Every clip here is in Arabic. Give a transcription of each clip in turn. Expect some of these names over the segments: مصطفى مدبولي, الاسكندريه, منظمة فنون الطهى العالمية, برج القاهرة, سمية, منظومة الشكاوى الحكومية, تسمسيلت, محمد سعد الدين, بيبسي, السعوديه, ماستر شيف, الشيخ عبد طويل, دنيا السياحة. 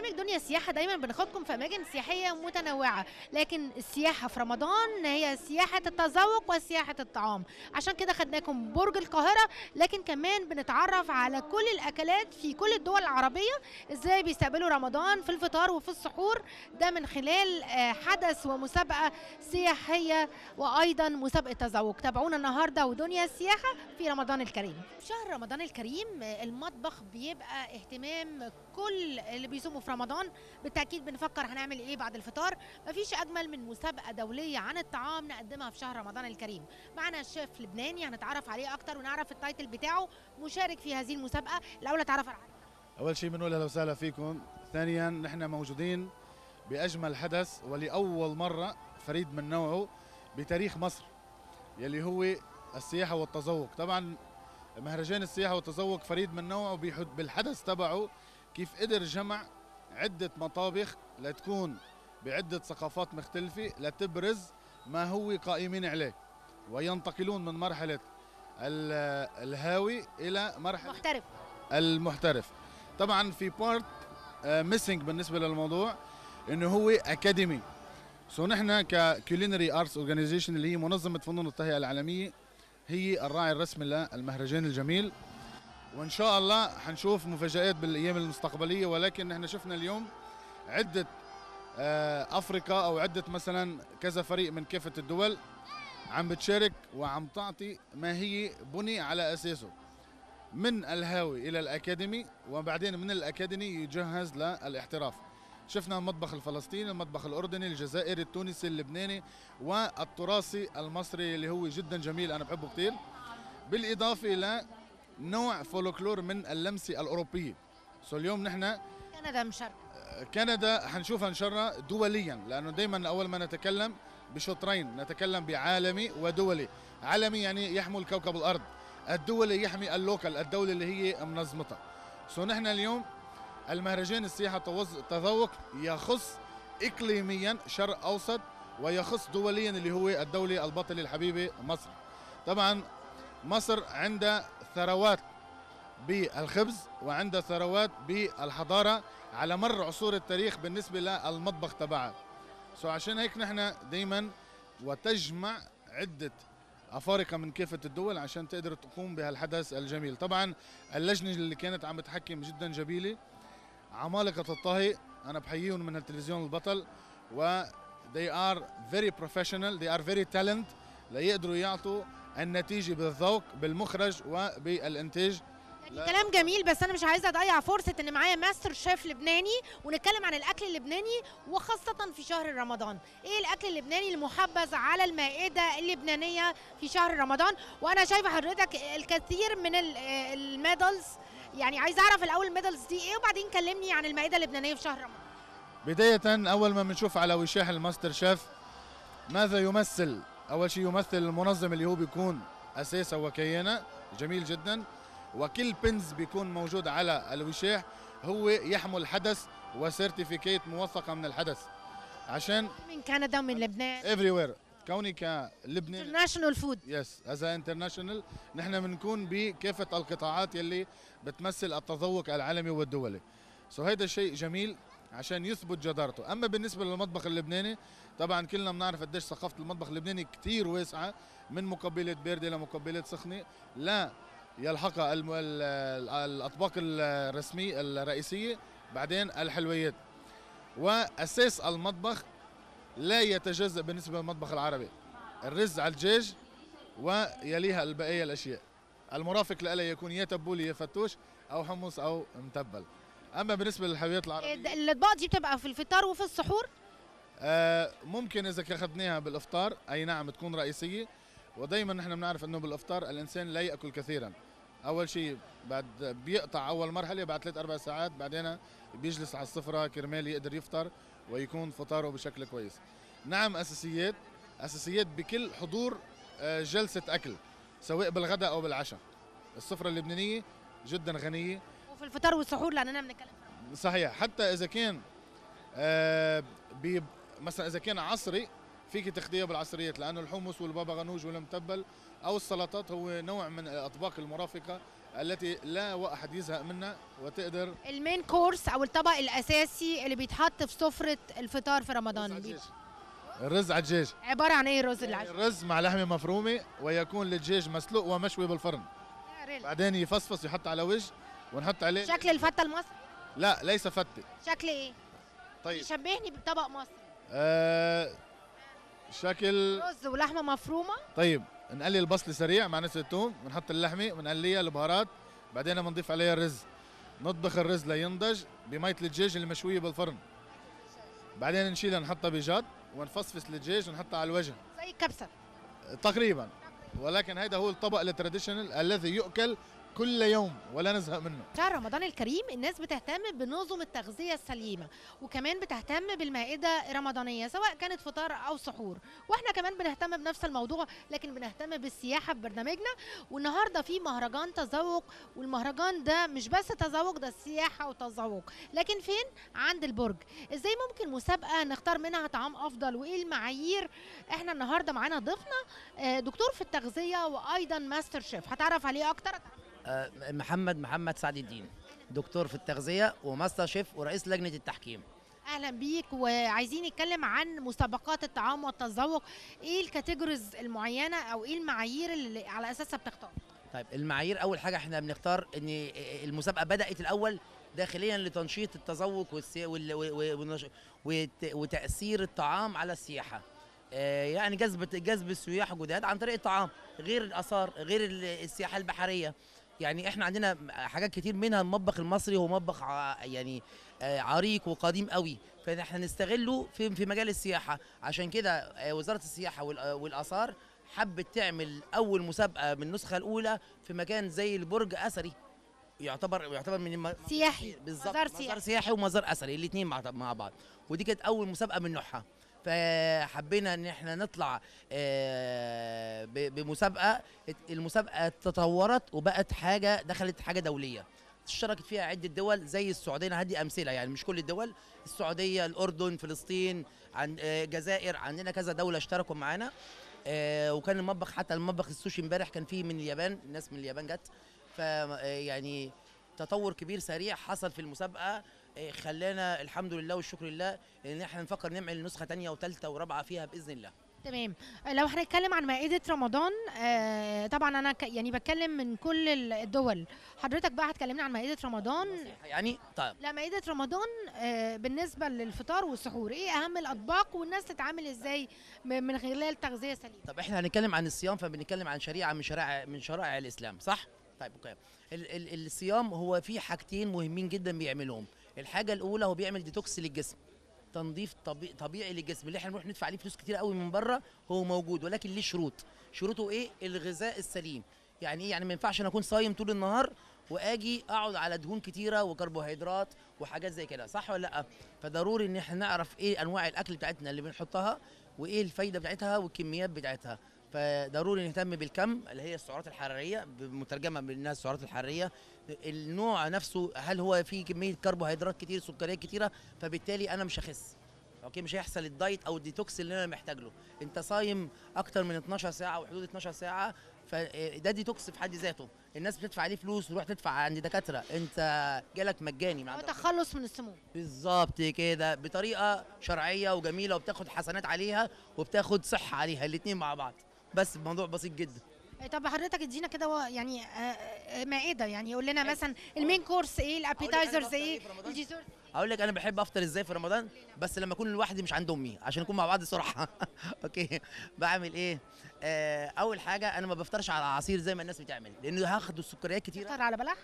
برنامج دنيا السياحة دايما بناخدكم في أماكن سياحية متنوعة، لكن السياحة في رمضان هي سياحة التذوق وسياحة الطعام، عشان كده خدناكم برج القاهرة، لكن كمان بنتعرف على كل الأكلات في كل الدول العربية إزاي بيستقبلوا رمضان في الفطار وفي السحور، ده من خلال حدث ومسابقة سياحية وأيضا مسابقة تذوق. تابعونا النهاردة ودنيا السياحة في رمضان الكريم. في شهر رمضان الكريم المطبخ بيبقى اهتمام كل اللي بيصوموا في رمضان، بالتأكيد بنفكر هنعمل ايه بعد الفطار. مفيش أجمل من مسابقة دولية عن الطعام نقدمها في شهر رمضان الكريم. معنا الشيف لبناني هنتعرف عليه أكتر ونعرف التايتل بتاعه مشارك في هذه المسابقة. الأول اتعرف على أول شيء بنقول أهلا وسهلا فيكم. ثانيا نحن موجودين بأجمل حدث ولأول مرة فريد من نوعه بتاريخ مصر يلي هو السياحة والتذوق. طبعا مهرجان السياحة والتذوق فريد من نوعه بالحدث تبعه، كيف قدر جمع عدة مطابخ لتكون بعدة ثقافات مختلفة لتبرز ما هو قائمين عليه، وينتقلون من مرحلة الهاوي إلى مرحلة المحترف. طبعا في بارت ميسنج بالنسبة للموضوع إنه هو أكاديمي. نحن ككولينري أرتس أورجانيزيشن اللي هي منظمة فنون التهيئة العالمية هي الراعي الرسمي للمهرجان الجميل، وإن شاء الله حنشوف مفاجآت بالأيام المستقبلية. ولكن نحن شفنا اليوم عدة أفريقيا أو عدة مثلا كذا فريق من كافة الدول عم بتشارك وعم تعطي ما هي بني على أساسه، من الهاوي إلى الأكاديمي، وبعدين من الأكاديمي يجهز للاحتراف. شفنا المطبخ الفلسطيني، المطبخ الأردني، الجزائري، التونسي، اللبناني، والتراثي المصري اللي هو جدا جميل، أنا بحبه كتير، بالإضافة إلى نوع فولكلور من اللمسة الأوروبية. اليوم نحن كندا مشاركة، كندا حنشوفها إن شاء الله دوليا، لأنه دايما أول ما نتكلم بشطرين نتكلم بعالمي ودولي. عالمي يعني يحمل كوكب الأرض، الدولي يحمي اللوكال، الدولة اللي هي منظمتها. نحن اليوم المهرجان السياحة والتذوق يخص إقليميا شرق أوسط، ويخص دوليا اللي هو الدولة البطلة الحبيبة مصر. طبعا مصر عندها ثروات بالخبز وعندها ثروات بالحضارة على مر عصور التاريخ بالنسبة للمطبخ تبعها. عشان هيك نحن دايما وتجمع عدة أفارقة من كافة الدول عشان تقدر تقوم بهالحدث الجميل. طبعا اللجنة اللي كانت عم بتحكم جدا جميلة، عمالقة الطهي، أنا بحييهم من التلفزيون البطل، و they are very professional, they are very talented ليقدروا يعطوا النتيجة بالذوق بالمخرج وبالإنتاج. يعني كلام جميل، بس أنا مش عايزة أضيع فرصة إن معايا ماستر شيف لبناني ونتكلم عن الأكل اللبناني، وخاصة في شهر رمضان. إيه الأكل اللبناني المحبذ على المائدة اللبنانية في شهر رمضان؟ وأنا شايفة حضرتك الكثير من الميدلز، يعني عايز اعرف الاول الميدلز دي ايه، وبعدين كلمني عن المائده اللبنانيه في شهر رمضان. بدايه اول ما بنشوف على وشاح الماستر شيف ماذا يمثل، اول شيء يمثل المنظم اللي هو بيكون اساسا وكيانه جميل جدا، وكل بنز بيكون موجود على الوشاح هو يحمل حدث وسيرتيفيكيت موثقه من الحدث، عشان من كندا ومن لبنان افري وير. كوني كلبنان انترناشونال فود، يس هذا انترناشونال، نحن بنكون بكافه القطاعات يلي بتمثل التذوق العالمي والدولي. هيدا الشيء جميل عشان يثبت جدارته. اما بالنسبه للمطبخ اللبناني، طبعا كلنا بنعرف قديش ثقافه المطبخ اللبناني كثير واسعه، من مقبله بارده لمقبله سخنه، لا يلحقها الاطباق الرسميه الرئيسيه، بعدين الحلويات. واساس المطبخ لا يتجزأ بالنسبة للمطبخ العربي، الرز على الدجاج ويليها البقية الأشياء، المرافق لها يكون يا تبولي يا فتوش أو حمص أو متبل. أما بالنسبة للحلويات العربية، الأطباق دي بتبقى في الفطار وفي السحور؟ ممكن إذا أخذناها بالإفطار، أي نعم تكون رئيسية، ودايما نحن بنعرف أنه بالإفطار الإنسان لا يأكل كثيرا، أول شيء بعد بيقطع أول مرحلة بعد 3-4 ساعات، بعدين بيجلس على السفرة كرمال يقدر يفطر ويكون فطاره بشكل كويس. نعم أساسيات، أساسيات بكل حضور جلسة أكل، سواء بالغداء أو بالعشاء. السفرة اللبنانية جدا غنية، وفي الفطار والسحور لأننا بنتكلم. صحيح، حتى إذا كان مثلا إذا كان عصري فيك تاخديها بالعصريات، لأنه الحمص والبابا غنوج والمتبل أو السلطات هو نوع من الأطباق المرافقة التي لا أحد يزهق منها وتقدر. المين كورس أو الطبق الأساسي اللي بيتحط في سفرة الفطار في رمضان. الرز على الدجاج. عبارة عن إيه الرز العجيج؟ الرز مع لحمة مفرومة ويكون الدجاج مسلوق ومشوي بالفرن. بعدين يفصفص يحط على وجه ونحط عليه. شكل الفتة المصري؟ لا ليس فتة. شكل إيه؟ طيب. يشبهني بطبق مصري. شكل رز ولحمة مفرومة. طيب نقلي البصل سريع مع نسل الثوم ونحط اللحمة ونقليها البهارات بعدين بنضيف عليها الرز. نطبخ الرز لينضج بمية الدجاج المشوية بالفرن. بعدين نشيلها نحطها بجات ونفصفص الدجاج ونحطها على الوجه. زي الكبسة. تقريبا. ولكن هذا هو الطبق التراديشنال الذي يؤكل كل يوم ولا نزهق منه. شهر رمضان الكريم الناس بتهتم بنظم التغذية السليمة وكمان بتهتم بالمائدة الرمضانية سواء كانت فطار أو سحور، واحنا كمان بنهتم بنفس الموضوع لكن بنهتم بالسياحة في برنامجنا. والنهاردة في مهرجان تذوق، والمهرجان ده مش بس تذوق، ده السياحة وتذوق، لكن فين؟ عند البرج. ازاي ممكن مسابقة نختار منها طعام أفضل وإيه المعايير؟ احنا النهاردة معانا ضيفنا دكتور في التغذية وأيضا ماستر شيف، هتعرف عليه أكتر. محمد سعد الدين، دكتور في التغذية وماستر شيف ورئيس لجنة التحكيم. أهلا بيك. وعايزين نتكلم عن مسابقات الطعام والتذوق، إيه الكاتيجوريز المعينة أو إيه المعايير اللي على أساسها بتختار؟ طيب المعايير، أول حاجة إحنا بنختار إن المسابقة بدأت الأول داخليا لتنشيط التذوق وتأثير الطعام على السياحة، يعني جذب السياح جداد عن طريق الطعام، غير الآثار، غير السياحة البحرية. يعني احنا عندنا حاجات كتير منها. المطبخ المصري هو مطبخ يعني عريق وقديم قوي، فاحنا نستغله في مجال السياحه. عشان كده وزاره السياحه والاثار حبت تعمل اول مسابقه من النسخه الاولى في مكان زي البرج اثري، يعتبر من سياحي بالظبط، مزار سياحي ومزار اثري الاثنين مع بعض، ودي كانت اول مسابقه من نوعها. فحبينا ان احنا نطلع بمسابقه. المسابقه تطورت وبقت حاجه، دخلت حاجه دوليه اشتركت فيها عده دول زي السعوديه. انا هدي امثله يعني مش كل الدول، السعوديه، الاردن، فلسطين، عن الجزائر، عندنا كذا دوله اشتركوا معانا. وكان المطبخ، حتى المطبخ السوشي امبارح كان فيه من اليابان، ناس من اليابان جت. فيعني تطور كبير سريع حصل في المسابقه، خلانا الحمد لله والشكر لله ان احنا نفكر نعمل نسخه ثانيه وثالثه ورابعه فيها باذن الله. تمام. لو هنتكلم عن مائده رمضان، طبعا انا يعني بتكلم من كل الدول، حضرتك بقى هتكلمنا عن مائده رمضان يعني. طيب لا، مائده رمضان بالنسبه للفطار والسحور، ايه اهم الاطباق والناس تتعامل ازاي من خلال تغذيه سليمه؟ طب احنا هنتكلم عن الصيام، فبنتكلم عن شريعه من شرائع الاسلام، صح؟ طيب اوكي. الصيام هو فيه حاجتين مهمين جدا بيعملهم. الحاجه الاولى هو بيعمل ديتوكس للجسم، تنظيف طبيعي للجسم، اللي احنا بنروح ندفع عليه فلوس كتير قوي من بره، هو موجود ولكن ليه شروط. شروطه ايه؟ الغذاء السليم. يعني ايه؟ يعني ما ينفعش انا اكون صايم طول النهار واجي اقعد على دهون كتيره وكربوهيدرات وحاجات زي كده، صح ولا لا؟ فضروري ان احنا نعرف ايه انواع الاكل بتاعتنا اللي بنحطها وايه الفايده بتاعتها والكميات بتاعتها. فضروري نهتم بالكم اللي هي السعرات الحراريه، مترجمه منها السعرات الحراريه، النوع نفسه، هل هو فيه كميه كربوهيدرات كتير، سكريات كتيره، فبالتالي انا مش هخس. اوكي، مش هيحصل الدايت او الديتوكس اللي انا محتاج له. انت صايم اكتر من 12 ساعه وحدود 12 ساعه، فده ديتوكس في حد ذاته. الناس بتدفع عليه فلوس، تروح تدفع عند دكاتره، انت جالك مجاني. هو تخلص من السموم بالظبط كده، بطريقه شرعيه وجميله، وبتاخد حسنات عليها وبتاخد صحه عليها، الاثنين مع بعض. بس الموضوع بسيط جدا. طب حضرتك ادينا كده يعني مائده، يعني يقول لنا مثلا المين كورس ايه، الابيتايزرز ايه، الديزرت. اقول لك انا بحب افطر ازاي في رمضان، بس لما اكون لوحدي مش عند امي، عشان نكون مع بعض صراحه. اوكي، بعمل ايه؟ اول حاجه انا ما بفطرش على عصير زي ما الناس بتعمل، لانه هاخد السكريات كتير. بفطر على بلح؟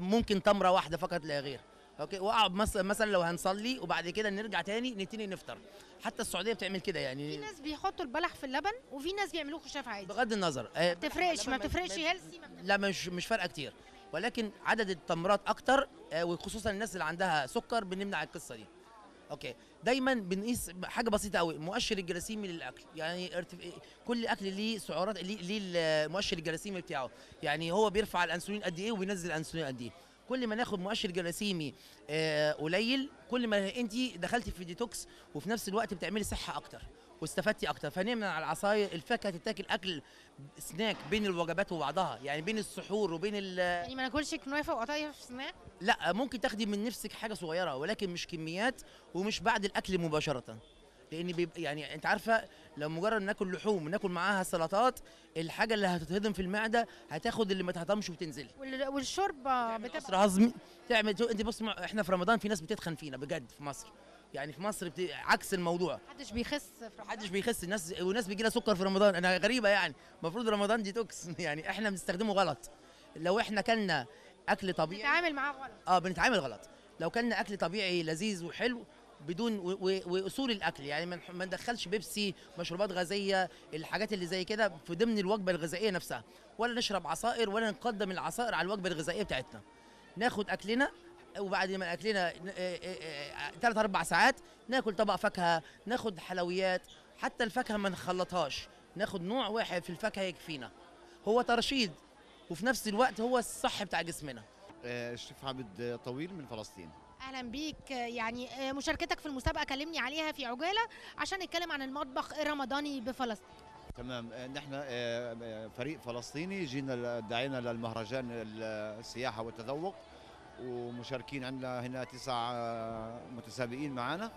ممكن تمره واحده فقط لا غير. اوكي، واقعد مثلا لو هنصلي وبعد كده نرجع تاني نفطر. حتى السعوديه بتعمل كده يعني. في ناس بيحطوا البلح في اللبن وفي ناس بيعملوه خشاف عادي. بغض النظر ما بتفرقش هيلثي. لا مش فارقه كتير، ولكن عدد التمرات اكتر، وخصوصا الناس اللي عندها سكر بنمنع القصه دي. اوكي، دايما بنقيس حاجه بسيطه قوي، مؤشر الجلاثيمي للاكل. يعني كل اكل ليه سعرات، ليه المؤشر الجلاثيمي بتاعه، يعني هو بيرفع الانسولين قد ايه وبينزل الانسولين قد ايه. كل ما ناخد مؤشر جلاثيمي قليل، كل ما انت دخلتي في ديتوكس وفي نفس الوقت بتعملي صحه اكتر، واستفدتي اكتر. فنمنا على العصاير، الفاكهه تتاكل اكل سناك بين الوجبات وبعضها، يعني بين السحور وبين يعني ما ناكلش كنافه وقطايف في سناك؟ لا، ممكن تاخدي من نفسك حاجه صغيره ولكن مش كميات ومش بعد الاكل مباشره، لان بيبقى يعني انت عارفه لو مجرد ناكل لحوم وناكل معاها سلطات الحاجه اللي هتتهضم في المعده هتاخد اللي ما تهضمش وتنزل، والشوربه بتبقى هضمي تعمل. انت بص، احنا في رمضان في ناس بتتخن فينا بجد في مصر، يعني في مصر عكس الموضوع، محدش بيخس في رمضان، محدش بيخس، الناس والناس بيجي لها سكر في رمضان. انا غريبه يعني، المفروض رمضان ديتوكس، يعني احنا بنستخدمه غلط. لو احنا كلنا اكل طبيعي بنتعامل معاه غلط، بنتعامل غلط. لو كلنا اكل طبيعي لذيذ وحلو بدون واصول الاكل، يعني ما ندخلش بيبسي، مشروبات غازيه، الحاجات اللي زي كده في ضمن الوجبه الغذائيه نفسها، ولا نشرب عصائر ولا نقدم العصائر على الوجبه الغذائيه بتاعتنا. ناخد اكلنا وبعد ما اكلنا 3-4 ساعات ناكل طبق فاكهه، ناخد حلويات، حتى الفاكهه ما نخلطهاش، ناخد نوع واحد في الفاكهه يكفينا. هو ترشيد وفي نفس الوقت هو الصح بتاع جسمنا. الشيخ عبد طويل من فلسطين، اهلا بيك. يعني مشاركتك في المسابقه كلمني عليها في عجاله عشان نتكلم عن المطبخ الرمضاني بفلسطين. تمام، نحن فريق فلسطيني جينا دعينا للمهرجان السياحه والتذوق، ومشاركين عندنا هنا 9 متسابقين معانا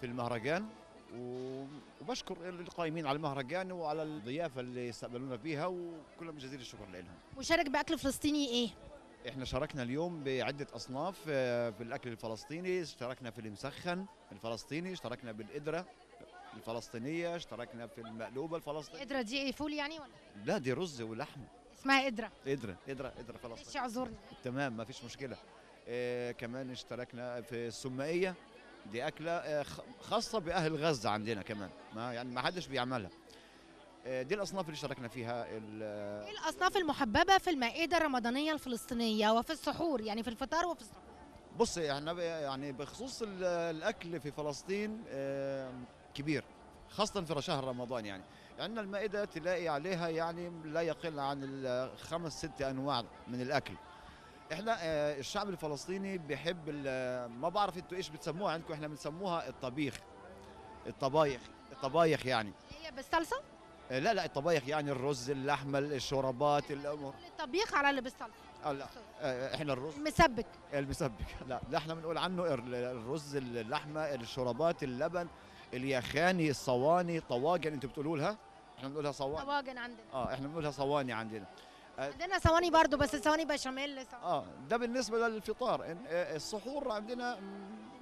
في المهرجان، وبشكر القائمين على المهرجان وعلى الضيافه اللي استقبلونا فيها، وكلهم جزيل الشكر لهم. مشارك باكل فلسطيني ايه؟ احنا شاركنا اليوم بعده اصناف في الاكل الفلسطيني، اشتركنا في المسخن الفلسطيني، اشتركنا بالقدره الفلسطينيه، اشتركنا في المقلوبه الفلسطينيه. القدره دي فول يعني ولا؟ لا، دي رز ولحمه اسمها قدره. قدره فلسطين. ماشي، اعذرني. تمام، ما فيش مشكله. كمان اشتركنا في السمائيه، دي اكله خاصه باهل غزه عندنا كمان، ما حدش بيعملها. دي الاصناف اللي اشتركنا فيها. ايه الاصناف المحببه في المائده الرمضانيه الفلسطينيه وفي السحور، يعني في الفطار وفي السحور؟ بصي، احنا يعني بخصوص الاكل في فلسطين كبير، خاصه في شهر رمضان. يعني عندنا المائدة تلاقي عليها يعني لا يقل عن 5-6 أنواع من الأكل. إحنا الشعب الفلسطيني بيحب، ما بعرف أنتوا إيش بتسموها عندكم، إحنا بنسموها الطبيخ، الطبايخ يعني. هي بالصلصة؟ لا، الطبايخ يعني الرز، اللحمة، الشوربات، الأمور. الطبيخ على اللي بالصلصة. لا، إحنا الرز المسبك. لا، إحنا بنقول عنه الرز، اللحمة، الشوربات، اللبن، اليخاني، الصواني، طواجن. أنتوا بتقولوا لها؟ احنا بنقولها صواني. طواجن عندنا. احنا بنقولها صواني عندنا. عندنا صواني برضو، بس صواني بشاميل. ده بالنسبه للفطار. السحور عندنا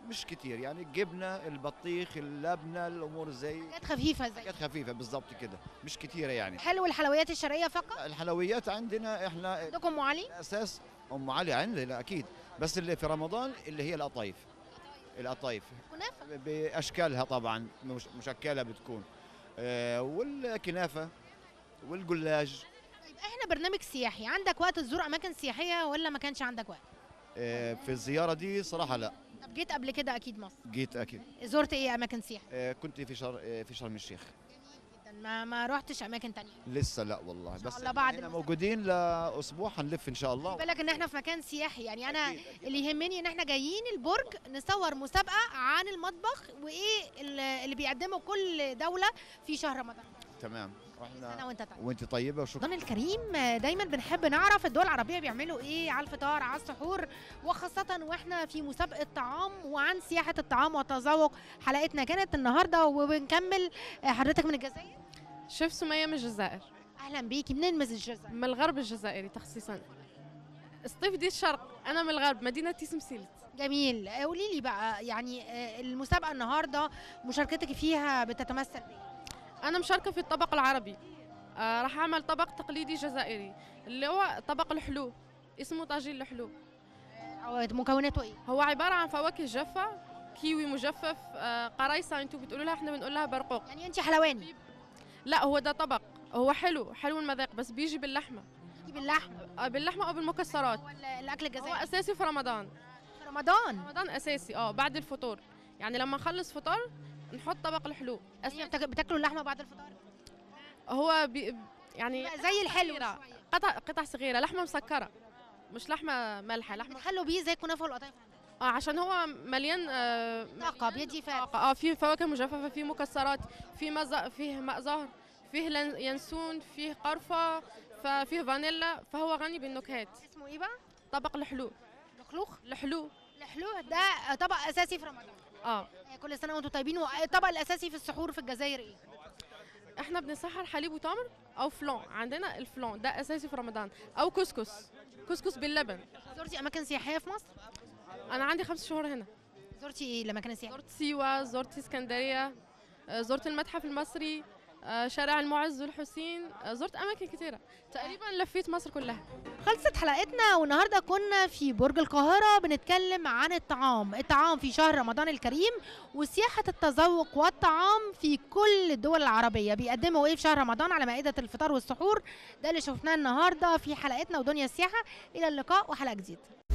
مش كتير، يعني الجبنه، البطيخ، اللبنه، الامور زي حاجات خفيفه، بالظبط كده، مش كتيره يعني. حلو، الحلويات الشرقيه فقط. الحلويات عندنا احنا، عندكم ام علي؟ اساس ام علي عندنا اكيد، بس اللي في رمضان اللي هي القطايف كنافه باشكالها طبعا، مشكله بتكون، والكنافه والجلاج. طيب، احنا برنامج سياحي، عندك وقت تزور اماكن سياحيه ولا ما كانش عندك وقت؟ في الزياره دي صراحه لا. طب جيت قبل كده اكيد مصر؟ جيت اكيد. زرت ايه اماكن سياحيه؟ كنت في شرم الشيخ. جميل جدا. ما رحتش اماكن تانية لسه؟ لا والله، بس الله بعد احنا موجودين لاسبوع هنلف ان شاء الله. خد بالك ان احنا في مكان سياحي، يعني انا أكيد. اللي يهمني ان احنا جايين البرج نصور مسابقه عن المطبخ وايه اللي بيقدمه كل دوله في شهر رمضان. تمام، واحنا وانت طيبه وشكرا. رمضان الكريم دايما بنحب نعرف الدول العربيه بيعملوا ايه على الفطار، على السحور، وخاصه واحنا في مسابقه طعام وعن سياحه الطعام والتذوق. حلقتنا كانت النهارده وبنكمل. حضرتك من الجزائر؟ شيف سمية من الجزائر. اهلا بيكي. منين من الجزائر؟ من الغرب الجزائري تخصيصا. الصيف دي الشرق، انا من الغرب، مدينه تسمسيلت. جميل، قولي لي بقى يعني المسابقه النهارده مشاركتك فيها بتتمثل بايه؟ أنا مشاركة في الطبق العربي، راح أعمل طبق تقليدي جزائري اللي هو طبق الحلو، اسمه طاجين الحلو. مكوناته إيه؟ هو عبارة عن فواكه جافة، كيوي مجفف، قرايصة أنتوا بتقولوا لها، إحنا بنقول لها برقوق. يعني أنت حلواني؟ لا، هو ده طبق، هو حلو المذاق، بس بيجي باللحمة. باللحمة أو بالمكسرات. هو الأكل الجزائري هو أساسي في رمضان. في رمضان؟ رمضان أساسي، بعد الفطور، يعني لما نخلص فطور نحط طبق الحلو. أصلا بتاكلوا اللحمه بعد الفطار؟ هو يعني زي الحلو، قطع صغيره، لحمه مسكره مش لحمه مالحه، لحمه حلو بيه زي الكنافه والقطايف. عشان هو مليان طاقة، بيدي طاقة. فيه فواكه مجففة، فيه مكسرات، فيه ماء زهر، فيه ينسون، فيه قرفة، ففيه فانيلا، فهو غني بالنكهات. اسمه ايه بقى؟ طبق الحلو. الحلو الحلوح ده طبق اساسي في رمضان. كل سنه وانتم طيبين. والطبق الاساسي في السحور في الجزائر ايه؟ احنا بنسحر حليب وتمر او فلان، عندنا الفلان ده اساسي في رمضان، او كسكس، كسكس باللبن. زرتي اماكن سياحيه في مصر؟ انا عندي 5 شهور هنا. زرتي ايه الاماكن سياحيه؟ زرت سيوه، زرت اسكندريه، زرت المتحف المصري، شارع المعز والحسين، زرت اماكن كتيره، تقريبا لفيت مصر كلها. خلصت حلقتنا، والنهارده كنا في برج القاهره بنتكلم عن الطعام في شهر رمضان الكريم، وسياحه التذوق والطعام في كل الدول العربيه، بيقدموا ايه في شهر رمضان على مائده الفطار والسحور. ده اللي شفناه النهارده في حلقتنا ودنيا السياحه. الى اللقاء وحلقه جديده.